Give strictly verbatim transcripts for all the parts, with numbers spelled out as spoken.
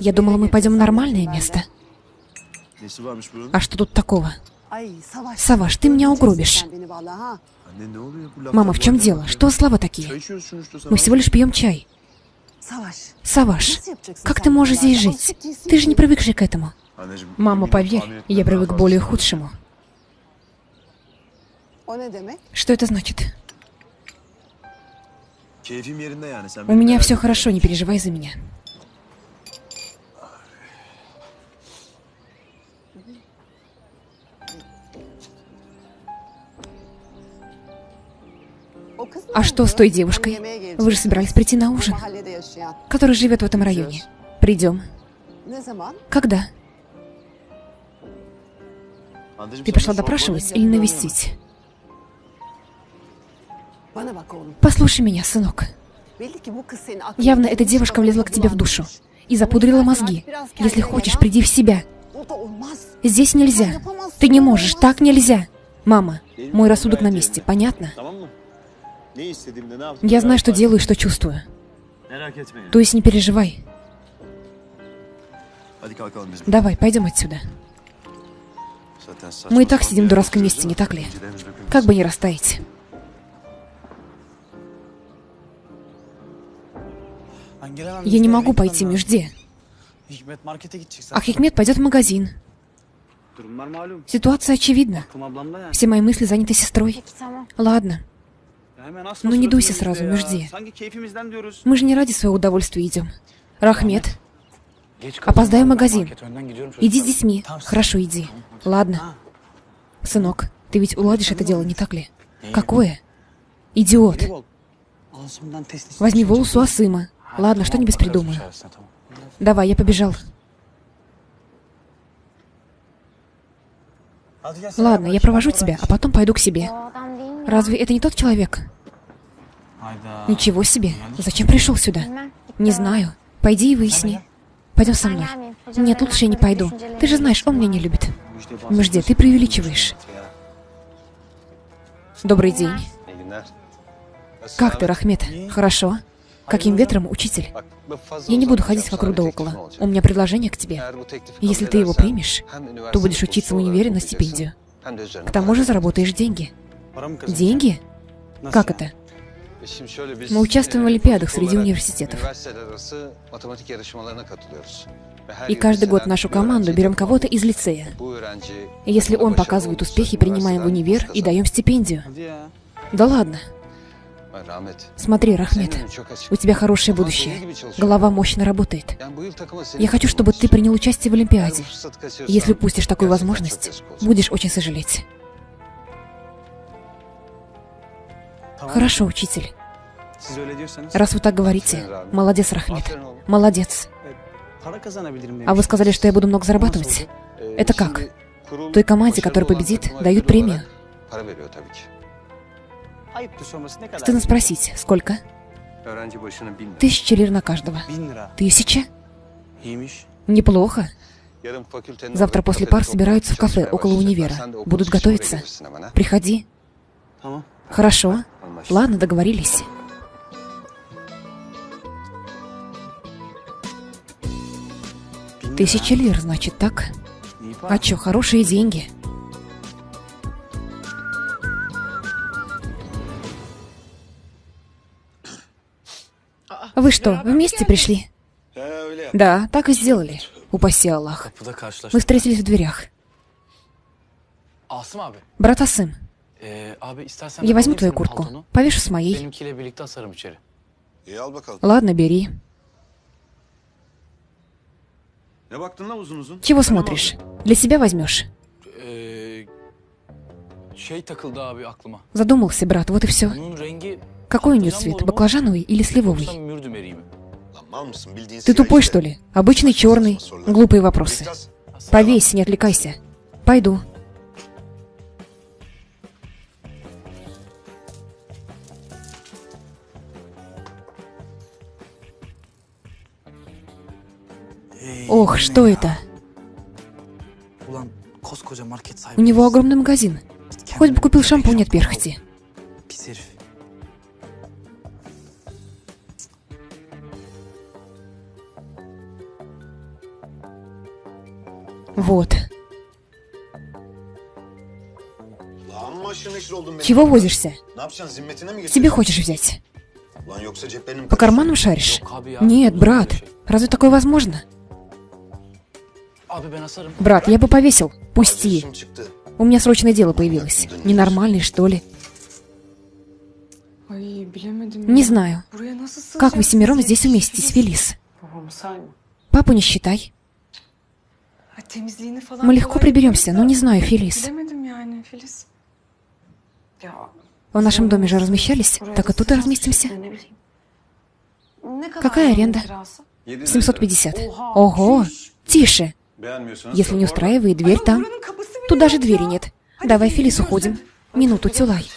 Я думала, мы пойдем в нормальное место. А что тут такого? Саваш, ты меня угробишь. Мама, в чем дело? Что слова такие? Мы всего лишь пьем чай. Саваш, как ты можешь здесь жить? Ты же не привыкший к этому. Мама, поверь, я привык к более худшему. Что это значит? У меня все хорошо, не переживай за меня. А что с той девушкой? Вы же собирались прийти на ужин, который живет в этом районе. Придем. Когда? Ты пришла допрашивать или навестить? Послушай меня, сынок. Явно эта девушка влезла к тебе в душу и запудрила мозги. Если хочешь, приди в себя. Здесь нельзя. Ты не можешь, так нельзя. Мама, мой рассудок на месте, понятно? Я знаю, что делаю и что чувствую. То есть не переживай. Давай, пойдем отсюда. Мы и так сидим в дурацком месте, не так ли? Как бы не растаять. Я не могу пойти в Мюжде. А Хикмет пойдет в магазин. Ситуация очевидна. Все мои мысли заняты сестрой. Ладно. Ну не дуйся сразу, Мюжде. Мы же не ради своего удовольствия идем. Рахмет. Опоздаю в магазин. Иди с детьми. Хорошо, иди. Ладно. Сынок, ты ведь уладишь это дело, не так ли? Какое? Идиот. Возьми волос у Асыма. Ладно, что-нибудь придумаю. Давай, я побежал. Ладно, я провожу тебя, а потом пойду к себе. Разве это не тот человек? Ничего себе. Зачем пришел сюда? Не знаю. Пойди и выясни. Пойдем со мной. Нет, лучше я не пойду. Ты же знаешь, он меня не любит. Мюжде, ты преувеличиваешь. Добрый день. Как ты, Рахмет? Хорошо. Каким ветром, учитель? Я не буду ходить вокруг да около. У меня предложение к тебе. Если ты его примешь, то будешь учиться в универе на стипендию. К тому же заработаешь деньги. Деньги? Как это? Мы участвуем в олимпиадах среди университетов. И каждый год в нашу команду берем кого-то из лицея. Если он показывает успехи, принимаем в универ и даем стипендию. Да ладно. Смотри, Рахмет, у тебя хорошее будущее. Голова мощно работает. Я хочу, чтобы ты принял участие в Олимпиаде. Если упустишь такую возможность, будешь очень сожалеть. Хорошо, учитель. Раз вы так говорите, молодец, Рахмет. Молодец. А вы сказали, что я буду много зарабатывать? Это как? Той команде, которая победит, дают премию. Стыдно спросить, сколько? Тысяча лир на каждого. Тысяча? Неплохо. Завтра после пар собираются в кафе около универа. Будут готовиться. Приходи. Хорошо. Ладно, договорились. Тысяча лир, значит, так? А чё, хорошие деньги. Вы что, вместе пришли? Да, так и сделали. Упаси Аллах. Мы встретились в дверях. Брат Асым, я возьму твою куртку, повешу с моей. Ладно, бери. Чего смотришь? Для себя возьмешь? Задумался, брат, вот и все. Какой у нее цвет, баклажановый или сливовый? Ты тупой, что ли? Обычный черный. Глупые вопросы. Повесь, не отвлекайся. Пойду. Ох, что это? У него огромный магазин. Хоть бы купил шампунь от перхоти. Вот. Чего возишься? Себе хочешь взять? По карманам шаришь? Нет, брат. Разве такое возможно? Брат, я бы повесил. Пусти. У меня срочное дело появилось. Ненормальный, что ли? Не знаю. Как вы семером здесь уместитесь, Филиз? Папу не считай. Мы легко приберемся, но не знаю, Филиз. В нашем доме же размещались, так и тут и разместимся. Какая аренда? семьсот пятьдесят. Ого! Тише! Если не устраивает, дверь там. Тут даже двери нет. Давай, Филиз, уходим. Минуту, Тюлай.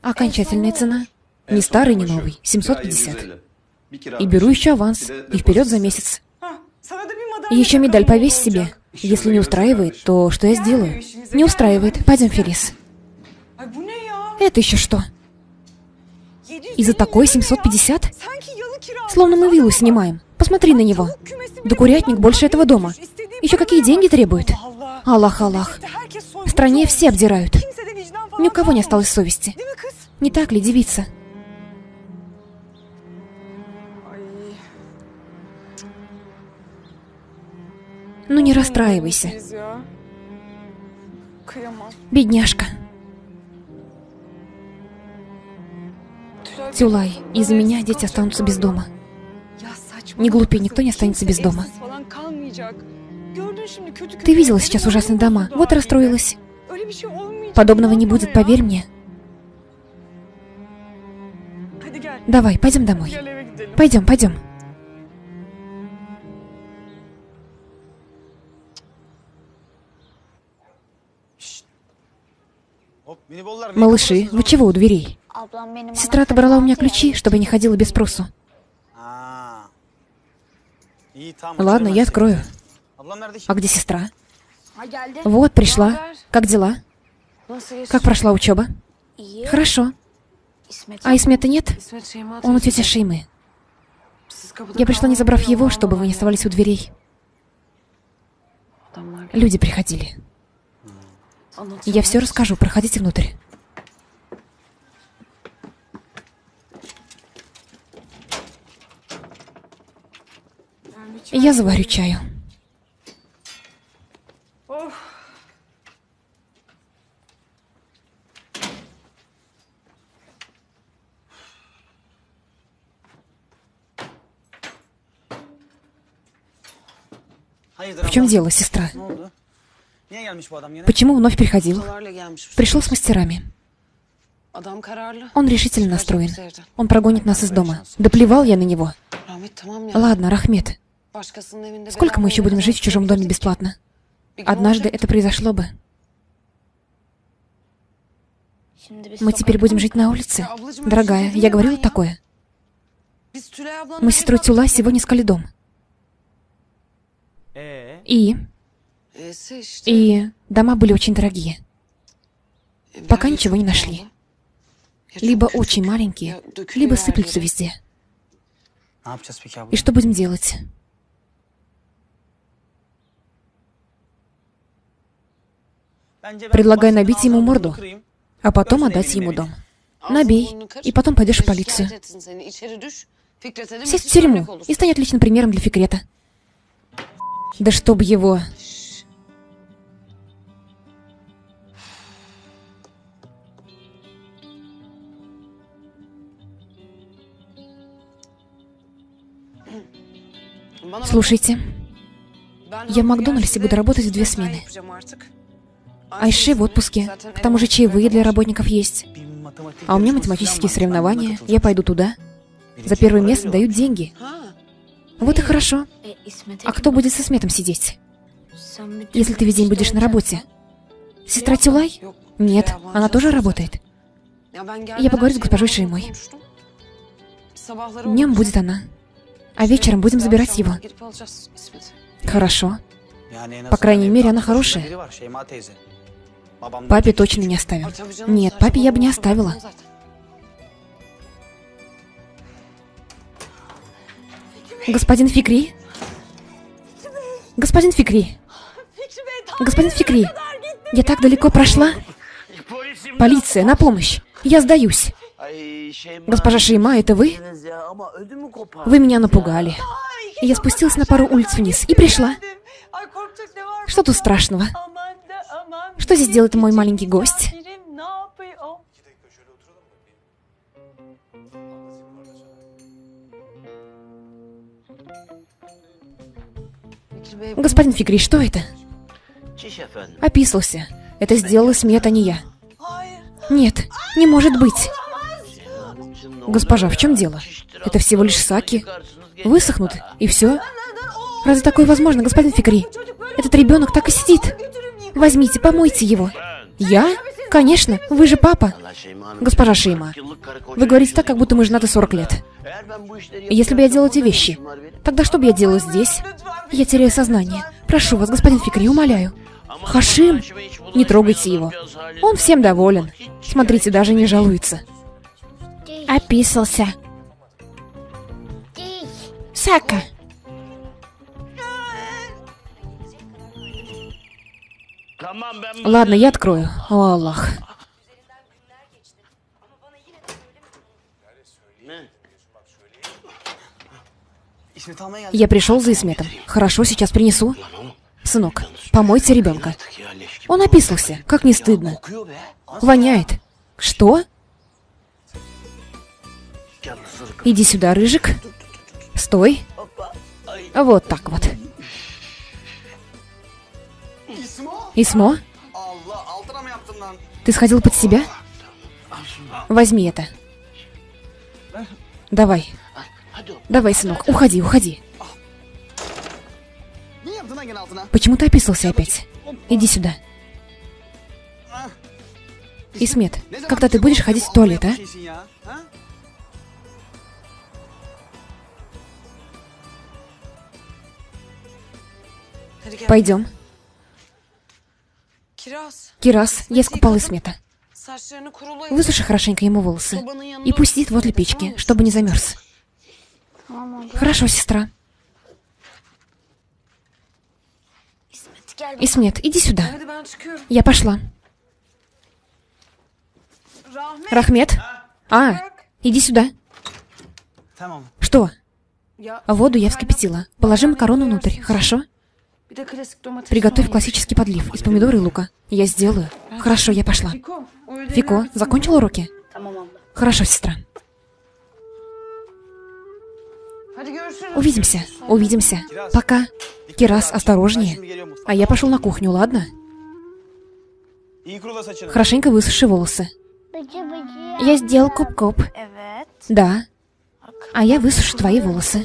Окончательная цена. Ни старый, ни новый. семьсот пятьдесят. И беру еще аванс. И вперед за месяц. И еще медаль повесь себе. Если не устраивает, то что я сделаю? Не устраивает. Пойдем, Филиз. Это еще что? И за такой семьсот пятьдесят? Словно мы виллу снимаем. Посмотри на него. Да курятник больше этого дома. Еще какие деньги требуют? Аллах, Аллах. В стране все обдирают. Ни у кого не осталось совести. Не так ли, девица? Ну не расстраивайся. Бедняжка. Тюлай, из-за меня дети останутся без дома. Не глупи, никто не останется без дома. Ты видела сейчас ужасные дома, вот и расстроилась. Подобного не будет, поверь мне. Давай, пойдем домой. Пойдем, пойдем. Малыши, вы чего у дверей? Сестра отобрала у меня ключи, чтобы я не ходила без спросу. Ладно, я открою. А где сестра? Вот, пришла. Как дела? Как прошла учеба? Хорошо. А Исмета нет? Он у тети Шеймы. Я пришла, не забрав его, чтобы вы не оставались у дверей. Люди приходили. Я все расскажу, проходите внутрь. Я заварю чаю. В чем дело, сестра? Почему вновь приходил? Пришел с мастерами. Он решительно настроен. Он прогонит нас из дома. Да плевал я на него. Ладно, Рахмет. Сколько мы еще будем жить в чужом доме бесплатно? Однажды это произошло бы. Мы теперь будем жить на улице? Дорогая, я говорила такое. Мы с сестрой Тюлай сегодня искали дом. И... И дома были очень дорогие. Пока ничего не нашли. Либо очень маленькие, либо сыплются везде. И что будем делать? Предлагаю набить ему морду, а потом отдать ему дом. Набей, и потом пойдешь в полицию. Сесть в тюрьму и стань отличным примером для Фикрета. Да чтоб его... Слушайте, я в Макдональдсе буду работать в две смены. Айши в отпуске, к тому же чаевые для работников есть. А у меня математические соревнования, я пойду туда. За первое место дают деньги. Вот и хорошо. А кто будет со Исметом сидеть? Если ты весь день будешь на работе. Сестра Тюлай? Нет, она тоже работает. Я поговорю с госпожой Шеймой. Днем будет она. А вечером будем забирать его. Хорошо. По крайней мере, она хорошая. Папе точно не оставим. Нет, папе я бы не оставила. Господин Фикри? Господин Фикри, Господин Фикри, я так далеко прошла. Полиция, на помощь. Я сдаюсь. Госпожа Шейма, это вы? Вы меня напугали. Я спустилась на пару улиц вниз и пришла. Что тут страшного? Что здесь делает мой маленький гость? Господин Фикри, что это? Описался. Это сделала Исмет, а не я. Нет, не может быть. Госпожа, в чем дело? Это всего лишь саки. Высохнут, и все. Разве такое возможно, господин Фикри? Этот ребенок так и сидит. Возьмите, помойте его. Я? Конечно, вы же папа. Госпожа Шейма, вы говорите так, как будто мы женаты сорок лет. Если бы я делал эти вещи, тогда что бы я делал здесь? Я теряю сознание. Прошу вас, господин Фикри, умоляю. Хашим, не трогайте его. Он всем доволен. Смотрите, даже не жалуется. Описался. Сака. Ладно, я открою. О, Аллах. Я пришел за Исметом. Хорошо, сейчас принесу. Сынок, помойте ребенка. Он описался, как не стыдно. Воняет. Что? Иди сюда, рыжик. Стой. Вот так вот. Исмо? Ты сходил под себя? Возьми это. Давай. Давай, сынок, уходи, уходи. Почему ты описался опять? Иди сюда. Исмет, когда ты будешь ходить в туалет, а? Пойдем. Кираз, я искупала Исмета. Высуши хорошенько ему волосы. И пусть сидит возле печки, чтобы не замерз. Хорошо, сестра. Исмет, иди сюда. Я пошла. Рахмет? А, иди сюда. Что? Воду я вскипятила. Положи макароны внутрь, хорошо? Приготовь классический подлив из помидора и лука. Я сделаю. Хорошо, я пошла. Фико, закончил уроки? Хорошо, сестра. Увидимся, увидимся. Пока. Кираз, осторожнее. А я пошел на кухню, ладно? Хорошенько высуши волосы. Я сделал куп-куп. Да. А я высушу твои волосы.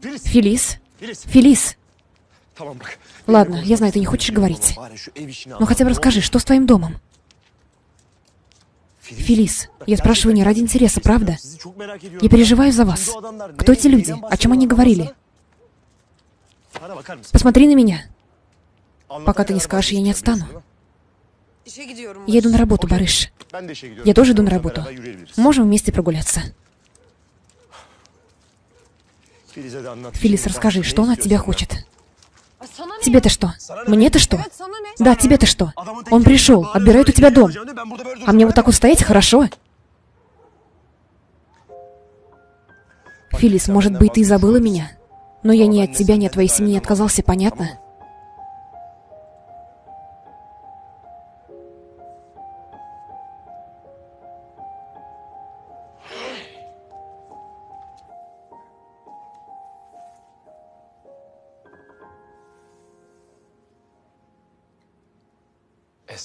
Филиз? Филиз? Ладно, я знаю, ты не хочешь говорить. Но хотя бы расскажи, что с твоим домом? Филиз, я спрашиваю не ради интереса, правда? Я переживаю за вас. Кто эти люди? О чем они говорили? Посмотри на меня. Пока ты не скажешь, я не отстану. Я иду на работу, Барыш. Я тоже иду на работу. Можем вместе прогуляться. Филиз, расскажи, что он от тебя хочет. Тебе-то что? Мне-то что? Да, тебе-то что? Он пришел, отбирает у тебя дом. А мне вот так вот стоять хорошо? Филиз, может быть, ты и забыла меня. Но я ни от тебя, ни от твоей семьи не отказался, понятно?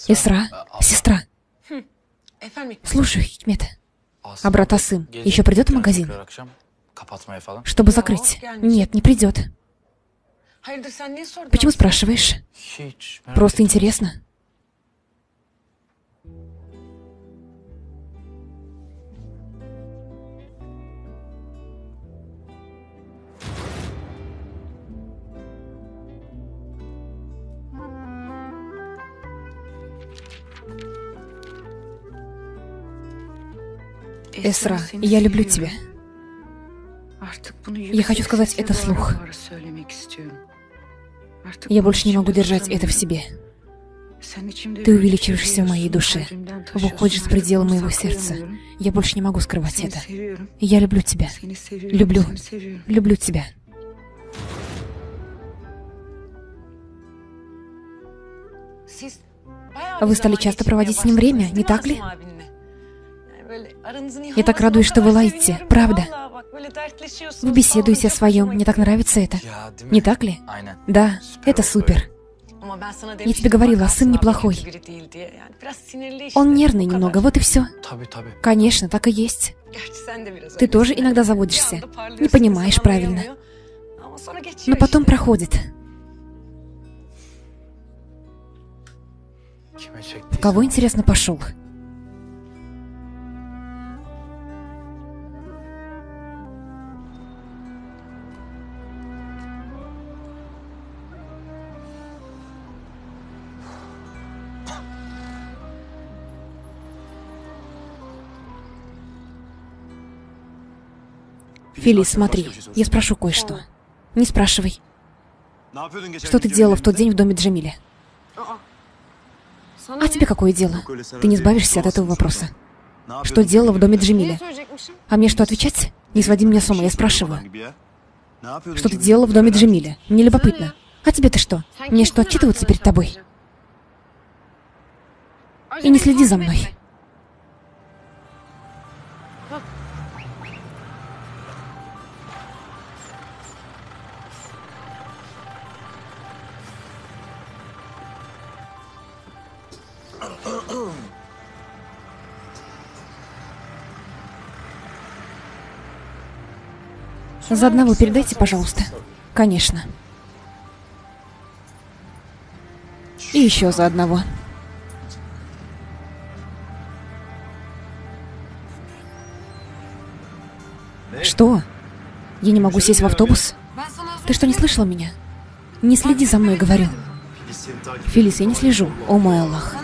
Эсра, сестра. Слушай, Хикмет. А брат Асым еще придет в магазин? Чтобы закрыть? Нет, не придет. Почему спрашиваешь? Просто интересно. Эсра, я люблю тебя. Я хочу сказать это вслух. Я больше не могу держать это в себе. Ты увеличиваешься в моей душе, выходишь за пределы моего сердца. Я больше не могу скрывать это. Я люблю тебя. Люблю. Люблю тебя. Вы стали часто проводить с ним время, не так ли? Я так радуюсь, что вы лаете, правда. Вы беседуете о своем, мне так нравится это. Не так ли? Да, это супер. Я тебе говорила, Асым неплохой. Он нервный немного, вот и все. Конечно, так и есть. Ты тоже иногда заводишься. Не понимаешь правильно. Но потом проходит. В кого, интересно, пошел? Филиз, смотри, я спрошу кое-что. Не спрашивай. Что ты делала в тот день в доме Джамиля? А тебе какое дело? Ты не избавишься от этого вопроса. Что делала в доме Джамиля? А мне что, отвечать? Не своди меня с ума, я спрашиваю. Что ты делала в доме Джамиля? Мне любопытно. А тебе-то что? Мне что, отчитываться перед тобой? И не следи за мной. За одного передайте, пожалуйста. Конечно. И еще за одного. Что? Я не могу сесть в автобус? Ты что, не слышала меня? Не следи за мной, говорю. Филиз, я не слежу. О мой Аллах.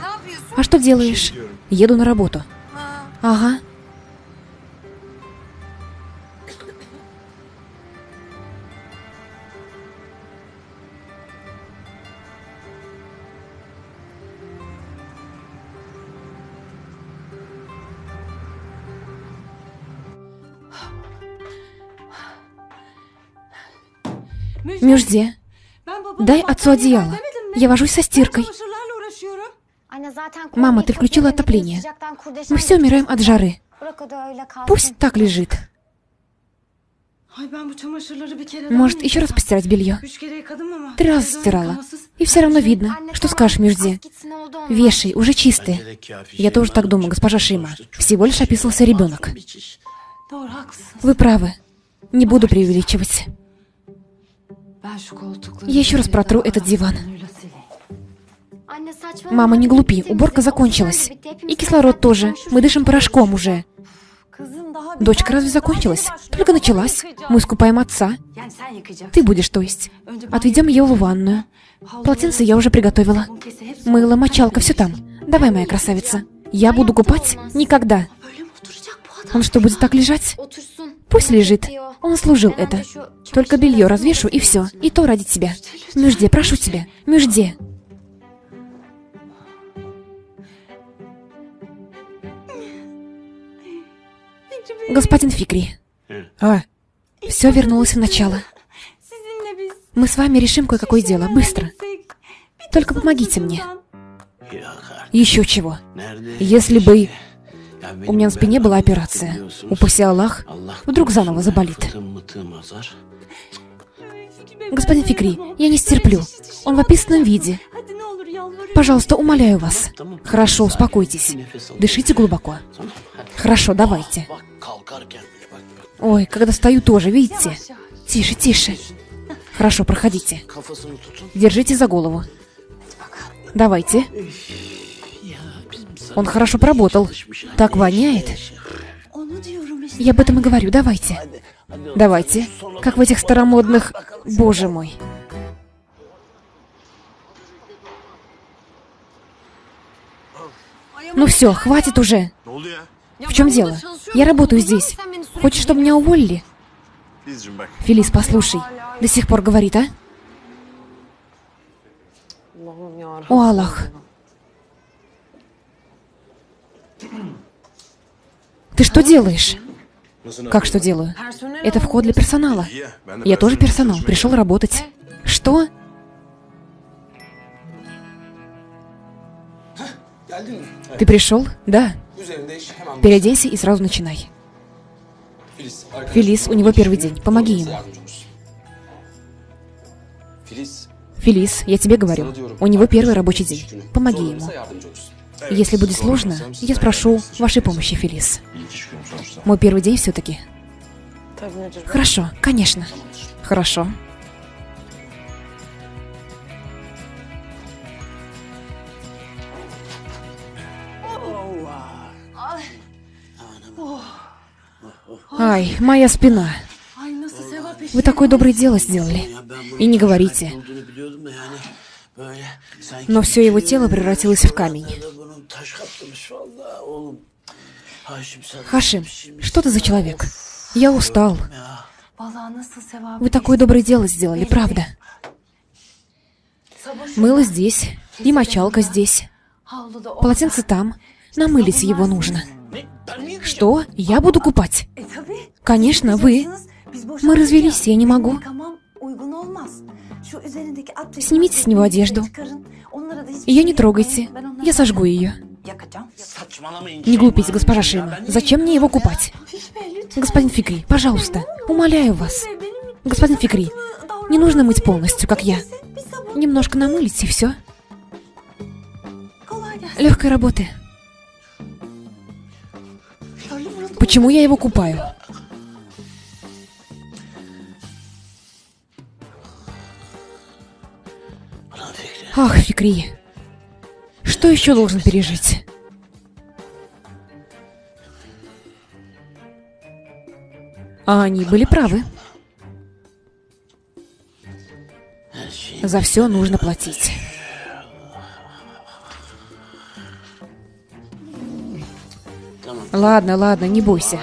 А что делаешь? Еду на работу. Ага. Мюжде, дай отцу одеяло. Я вожусь со стиркой. Мама, ты включила отопление. Мы все умираем от жары. Пусть так лежит. Может, еще раз постирать белье? Три раза стирала. И все равно видно. Что скажешь, Мюжде? Вешай, уже чистые. Я тоже так думаю, госпожа Шейма. Всего лишь описался ребенок. Вы правы. Не буду преувеличивать. Я еще раз протру этот диван. Мама, не глупи, уборка закончилась. И кислород тоже, мы дышим порошком уже. Дочка, разве закончилась? Только началась. Мы искупаем отца. Ты будешь, то есть. Отведем его в ванную. Полотенце я уже приготовила. Мыло, мочалка, все там. Давай, моя красавица. Я буду купать? Никогда. Он что, будет так лежать? Пусть лежит. Он служил это. Только белье развешу и все. И то ради тебя. Мюжде, прошу тебя. Мюжде. Господин Фикри. А? Все вернулось в начало. Мы с вами решим кое-какое дело. Быстро. Только помогите мне. Еще чего. Если бы... У меня на спине была операция. Упаси Аллах, вдруг заново заболит. Господин Фикри, я не стерплю. Он в описанном виде. Пожалуйста, умоляю вас. Хорошо, успокойтесь. Дышите глубоко. Хорошо, давайте. Ой, когда встаю тоже, видите? Тише, тише. Хорошо, проходите. Держите за голову. Давайте. Он хорошо поработал. Так воняет. Я об этом и говорю. Давайте. Давайте. Как в этих старомодных... Боже мой. Ну все, хватит уже. В чем дело? Я работаю здесь. Хочешь, чтобы меня уволили? Филиз, послушай. До сих пор говорит, а? О, Аллах. Ты что делаешь? Как что делаю? Это вход для персонала. Я тоже персонал. Пришел работать. Что? Ты пришел? Да. Переоденься и сразу начинай. Филиз, у него первый день. Помоги ему. Филиз, я тебе говорю, у него первый рабочий день. Помоги ему. Если будет сложно, я спрошу вашей помощи, Филиз. Мой первый день все-таки. Хорошо, конечно. Хорошо. Ай, моя спина. Вы такое доброе дело сделали. И не говорите. Но все его тело превратилось в камень. Хашим, что ты за человек? Я устал. Вы такое доброе дело сделали, правда? Мыло здесь, и мочалка здесь. Полотенце там. Намылить его нужно. Что? Я буду купать? Конечно, вы. Мы развелись, я не могу. Снимите с него одежду. Ее не трогайте. Я сожгу ее. Не глупите, госпожа Шейма. Зачем мне его купать? Господин Фикри, пожалуйста, умоляю вас. Господин Фикри, не нужно мыть полностью, как я. Немножко намылить и все. Легкой работы. Почему я его купаю? Ах, Фикри. Что еще должен пережить? А они были правы. За все нужно платить. Ладно, ладно, не бойся.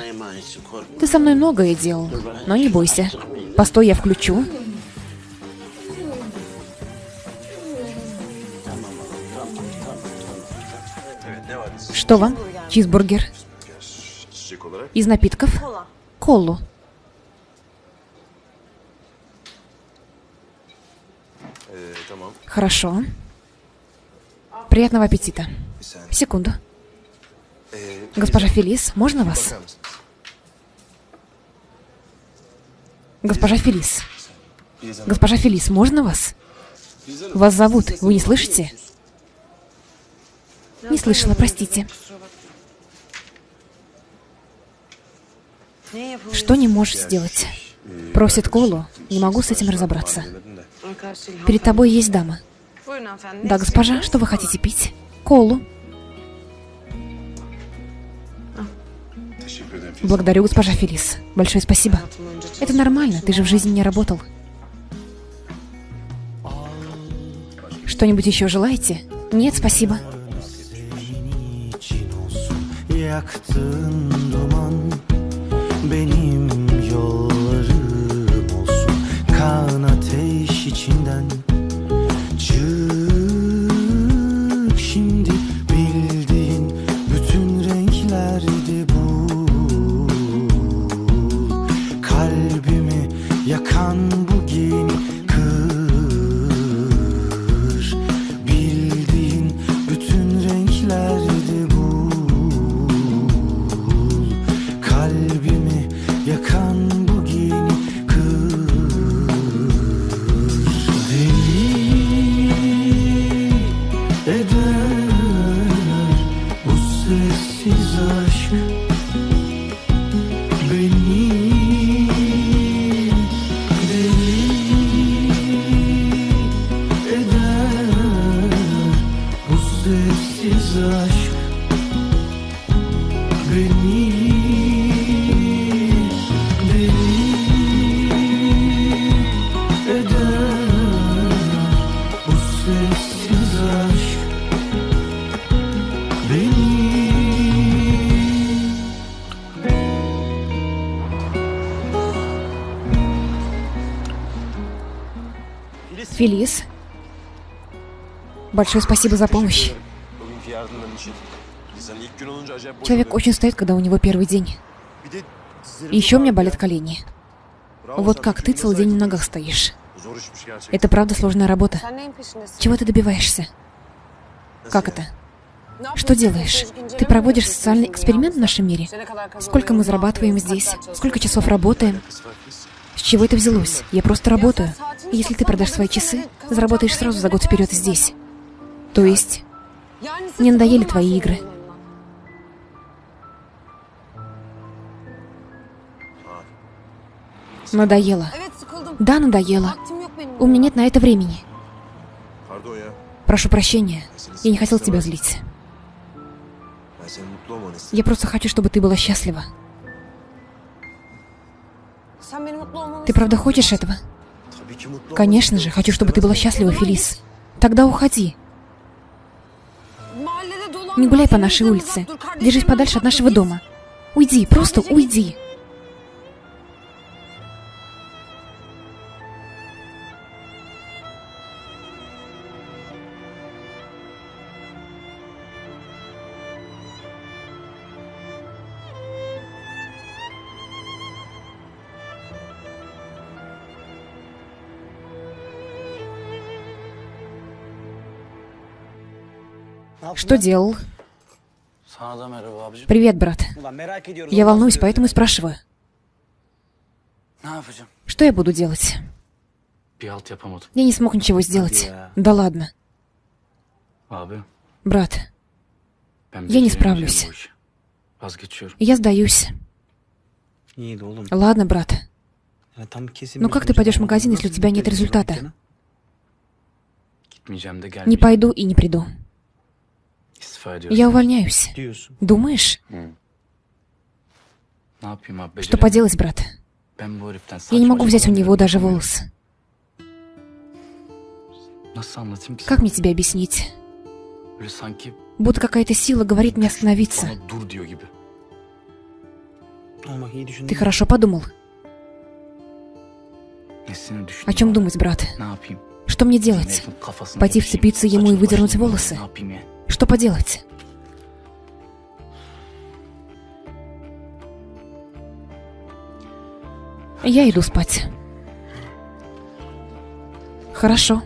Ты со мной многое делал, но не бойся. Постой, я включу. Что вам? Чизбургер. Из напитков? Колу. Хорошо. Приятного аппетита. Секунду. Госпожа Фелис, можно вас? Госпожа Фелис. Госпожа Фелис, можно вас? Вас зовут, вы не слышите? Не слышала, простите. Что не можешь сделать? Просит колу, не могу с этим разобраться. Перед тобой есть дама. Да, госпожа, что вы хотите пить? Колу. Благодарю, госпожа Фелис. Большое спасибо. Это нормально, ты же в жизни не работал. Что-нибудь еще желаете? Нет, спасибо. Yakan bu gemi kır, bildiğin bütün renklerde bul, kalbimi yakan bu gemi kır, deli eder bu sessiz aşk. Thank you. Филиз, большое спасибо за помощь. Человек очень устает, когда у него первый день. И еще у меня болят колени. Вот как ты целый день на ногах стоишь. Это правда сложная работа. Чего ты добиваешься? Как это? Что делаешь? Ты проводишь социальный эксперимент в нашем мире? Сколько мы зарабатываем здесь? Сколько часов работаем? С чего это взялось? Я просто работаю. И если ты продашь свои часы, заработаешь сразу за год вперед здесь. То есть, мне надоели твои игры. Надоело. Да, надоело. У меня нет на это времени. Прошу прощения, я не хотел тебя злить. Я просто хочу, чтобы ты была счастлива. Ты правда хочешь этого? Конечно же, хочу, чтобы ты была счастлива, Фелис. Тогда уходи. Не гуляй по нашей улице. Держись подальше от нашего дома. Уйди, просто уйди. Что делал? Привет, брат. Я волнуюсь, поэтому и спрашиваю. Что я буду делать? Я не смог ничего сделать. Да ладно. Брат, я не справлюсь. Я сдаюсь. Ладно, брат. Но как ты пойдешь в магазин, если у тебя нет результата? Не пойду и не приду. Я увольняюсь. Думаешь? Что поделать, брат? Я не могу взять у него даже волос. Как мне тебе объяснить? Будто какая-то сила говорит мне остановиться. Ты хорошо подумал? О чем думать, брат? Что мне делать? Пойти вцепиться ему и выдернуть волосы? Что поделать? Я иду спать. Хорошо.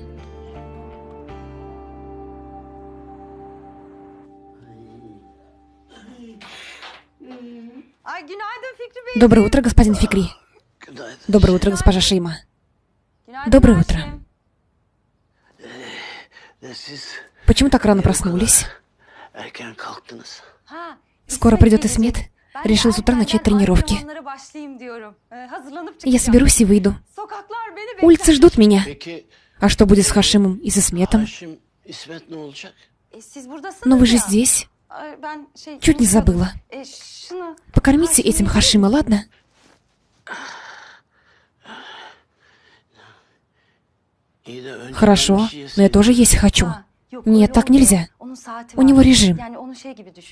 Доброе утро, господин Фикри. Доброе утро, госпожа Шейма. Доброе утро. Почему так рано проснулись? Скоро придет Исмет. Решил с утра начать тренировки. Я соберусь и выйду. Улицы ждут меня. А что будет с Хашимом и с Исметом? Но вы же здесь. Чуть не забыла. Покормите этим Хашима, ладно? Хорошо, но я тоже есть хочу. Нет, так нельзя. У него режим.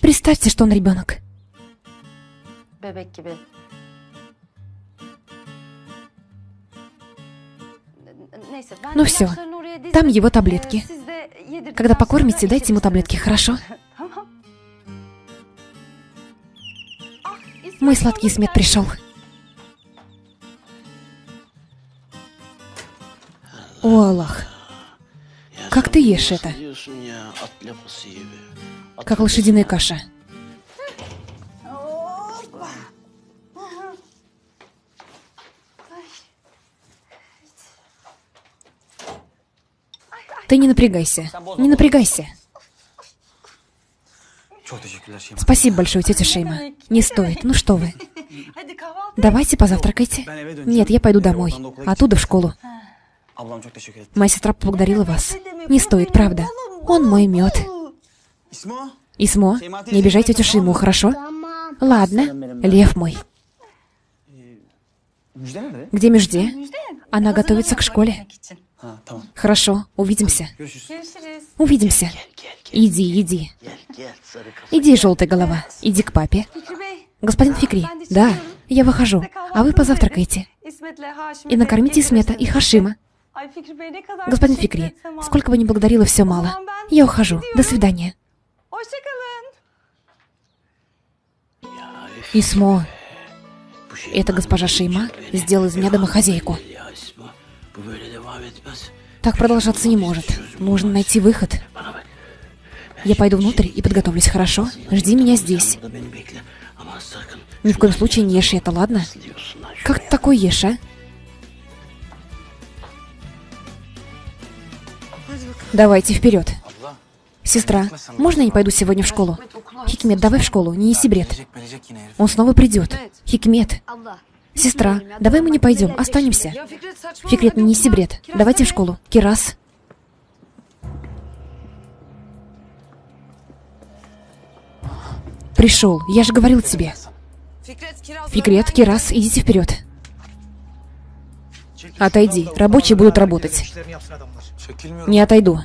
Представьте, что он ребенок. Ну все, там его таблетки. Когда покормите, дайте ему таблетки, хорошо? Мой сладкий Исмет пришел. О, Аллах, как ты ешь это? Как лошадиная каша. Ты не напрягайся, не напрягайся. Спасибо большое, тетя Шейма. Не стоит, ну что вы. Давайте позавтракайте. Нет, я пойду домой, оттуда в школу. Моя сестра поблагодарила вас. Не стоит, правда. Он мой мед. Исмо, не обижай тетю Шиму, хорошо? Ладно, лев мой. Где Мюжде? Она готовится к школе. Хорошо, увидимся. Увидимся. Иди, иди. Иди, желтая голова. Иди к папе. Господин Фикри, да, я выхожу. А вы позавтракайте. И накормите Исмета и Хашима. Господин Фикри, сколько бы ни благодарила, все мало. Я ухожу. До свидания. Исмо, эта госпожа Шейма сделала из меня домохозяйку. Так продолжаться не может. Нужно найти выход. Я пойду внутрь и подготовлюсь, хорошо? Жди меня здесь. Ни в коем случае не ешь это, ладно? Как ты такое ешь, а? Давайте вперед. Сестра, можно я не пойду сегодня в школу? Хикмет, давай в школу, не неси бред. Он снова придет. Хикмет. Сестра, давай мы не пойдем, останемся. Фикрет, не неси бред. Давайте в школу. Кираз. Пришел, я же говорил тебе. Фикрет, Кираз, идите вперед. Отойди, рабочие будут работать. Не отойду.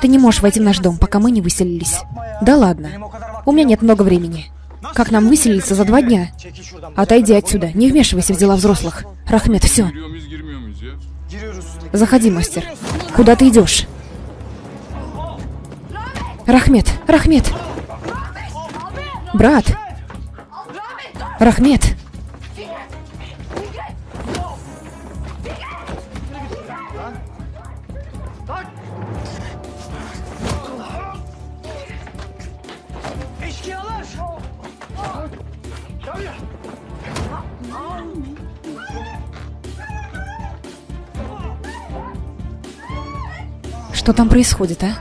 Ты не можешь войти в наш дом, пока мы не выселились. Да ладно. У меня нет много времени. Как нам выселиться за два дня? Отойди отсюда, не вмешивайся в дела взрослых. Рахмет, все. Заходи, мастер. Куда ты идешь? Рахмет, Рахмет. Брат. Рахмет. Что там происходит, а?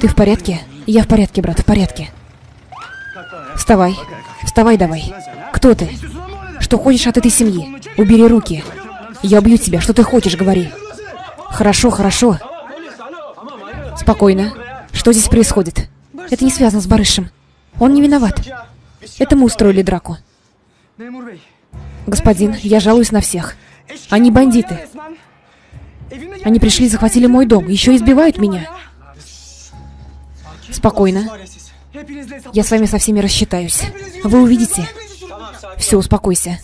Ты в порядке? Я в порядке, брат, в порядке. Вставай. Вставай давай. Кто ты? Что хочешь от этой семьи? Убери руки. Я убью тебя. Что ты хочешь, говори. Хорошо, хорошо. Спокойно. Что здесь происходит? Это не связано с Барышем. Он не виноват. Это мы устроили драку. Господин, я жалуюсь на всех. Они бандиты. Они пришли и захватили мой дом. Еще избивают меня. Спокойно. Я с вами со всеми рассчитаюсь. Вы увидите. Все, успокойся.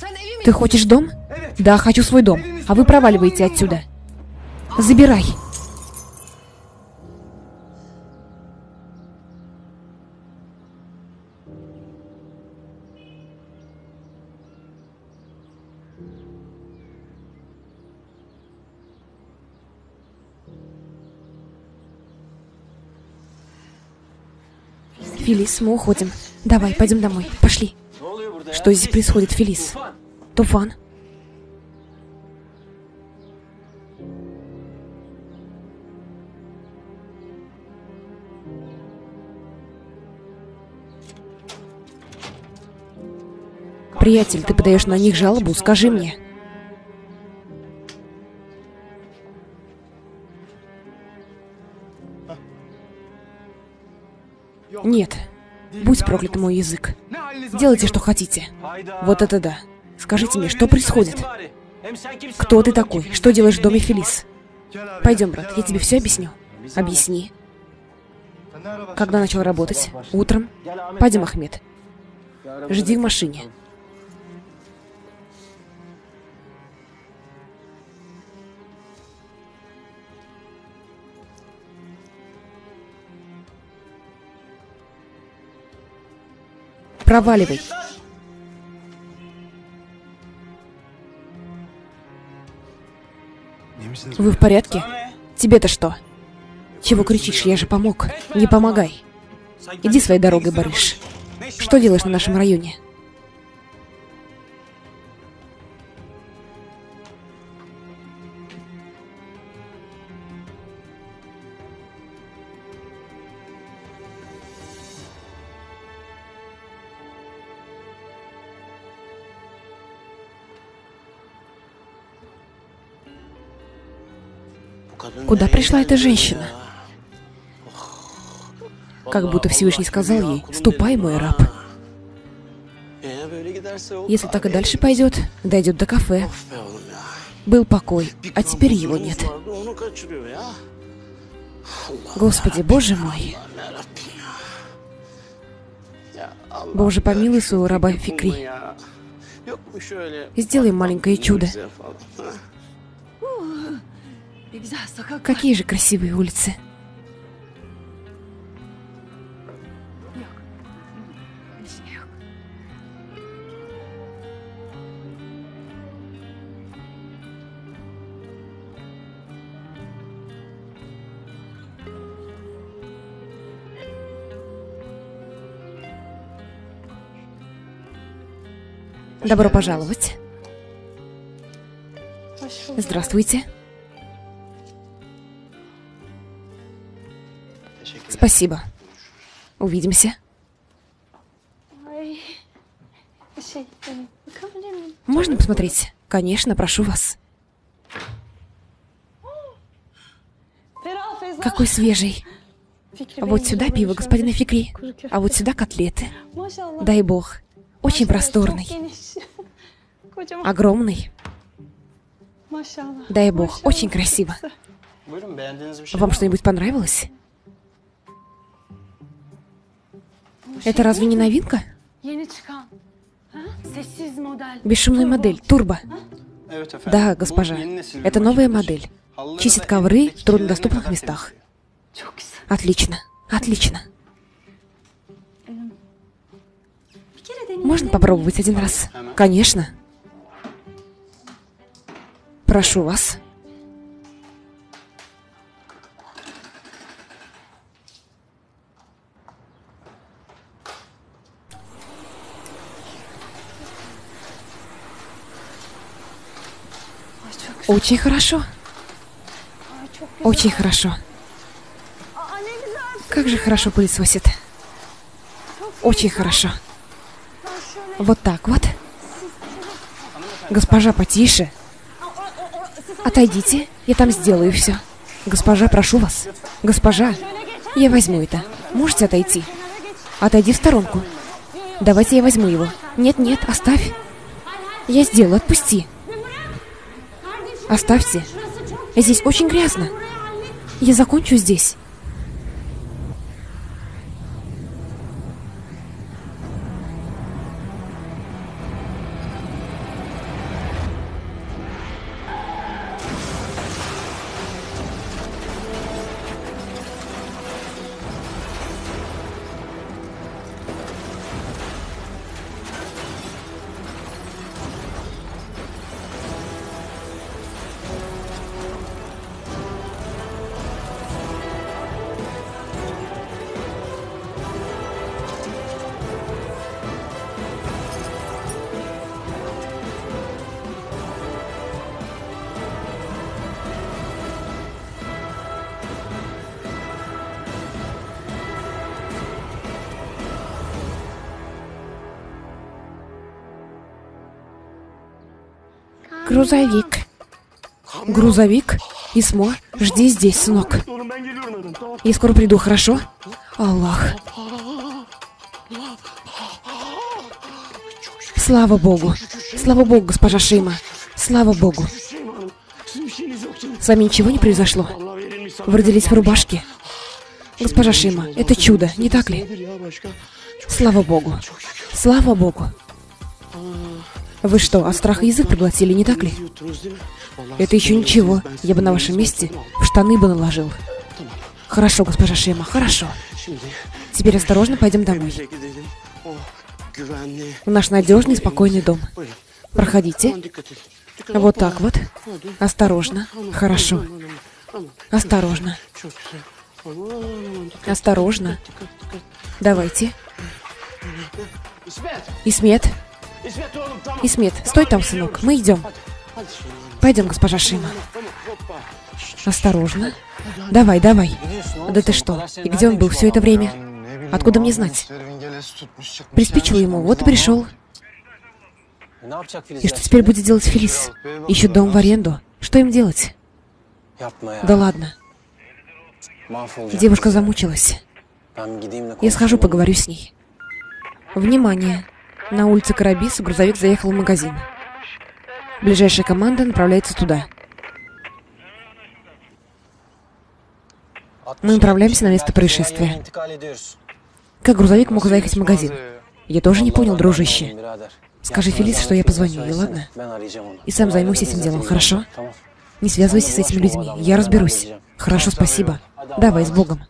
Ты хочешь дом? Да, хочу свой дом. А вы проваливаете отсюда. Забирай. Филис, мы уходим. Давай, пойдем домой. Пошли. Что здесь происходит, Филис? Туфан. Приятель, ты подаешь на них жалобу, скажи мне. Нет. Будь проклят мой язык. Делайте, что хотите. Вот это да. Скажите мне, что происходит? Кто ты такой? Что делаешь в доме Фелис? Пойдем, брат, я тебе все объясню. Объясни. Когда начал работать? Утром. Пойдем, Ахмед. Жди в машине. Проваливай. Вы в порядке? Тебе-то что? Чего кричишь? Я же помог. Не помогай. Иди своей дорогой, Барыш. Что делаешь на нашем районе? Куда пришла эта женщина? Как будто Всевышний сказал ей: «Ступай, мой раб». Если так и дальше пойдет, дойдет до кафе. Был покой, а теперь его нет. Господи, Боже мой. Боже, помилуй своего раба Фикри. Сделай маленькое чудо. Какие же красивые улицы. Добро пожаловать. Здравствуйте. Спасибо. Увидимся. Можно посмотреть? Конечно, прошу вас. Какой свежий. Вот сюда пиво господина Фикри, а вот сюда котлеты. Дай бог. Очень просторный, огромный. Дай бог, очень красиво. Вам что-нибудь понравилось? Это разве не новинка? Бесшумная модель, турбо. Да, госпожа, это новая модель. Чистит ковры в труднодоступных местах. Отлично, отлично. Можно попробовать один раз? Конечно. Прошу вас. Очень хорошо. Очень хорошо. Как же хорошо пылесосит. Очень хорошо. Вот так вот. Госпожа, потише. Отойдите, я там сделаю все. Госпожа, прошу вас. Госпожа, я возьму это. Можете отойти? Отойди в сторонку. Давайте я возьму его. Нет, нет, оставь. Я сделаю, отпусти. Оставьте. Здесь очень грязно. Я закончу здесь. Грузовик. Грузовик. Исмо, жди здесь, сынок. Я скоро приду, хорошо? Аллах. Слава Богу. Слава Богу, госпожа Шейма. Слава Богу. С вами ничего не произошло? Вы родились в рубашке? Госпожа Шейма, это чудо, не так ли? Слава Богу. Слава Богу. Вы что, от страха язык проглотили, не так ли? Это еще ничего. Я бы на вашем месте в штаны бы наложил. Хорошо, госпожа Шейма, хорошо. Теперь осторожно пойдем домой. В наш надежный, спокойный дом. Проходите. Вот так вот. Осторожно. Хорошо. Осторожно. Осторожно. Давайте. Исмет. Исмет, стой там, сынок, мы идем. Пойдем, госпожа Шима. Осторожно. Давай, давай. Да ты что? И где он был все это время? Откуда мне знать? Приспичил ему, вот и пришел. И что теперь будет делать Филиз? Ищет дом в аренду. Что им делать? Да ладно. Девушка замучилась. Я схожу, поговорю с ней. Внимание. На улице Карабис грузовик заехал в магазин. Ближайшая команда направляется туда. Мы направляемся на место происшествия. Как грузовик мог заехать в магазин? Я тоже не понял, дружище. Скажи Филиз, что я позвоню ей, ладно? И сам займусь этим делом, хорошо? Не связывайся с этими людьми, я разберусь. Хорошо, спасибо. Давай, с Богом.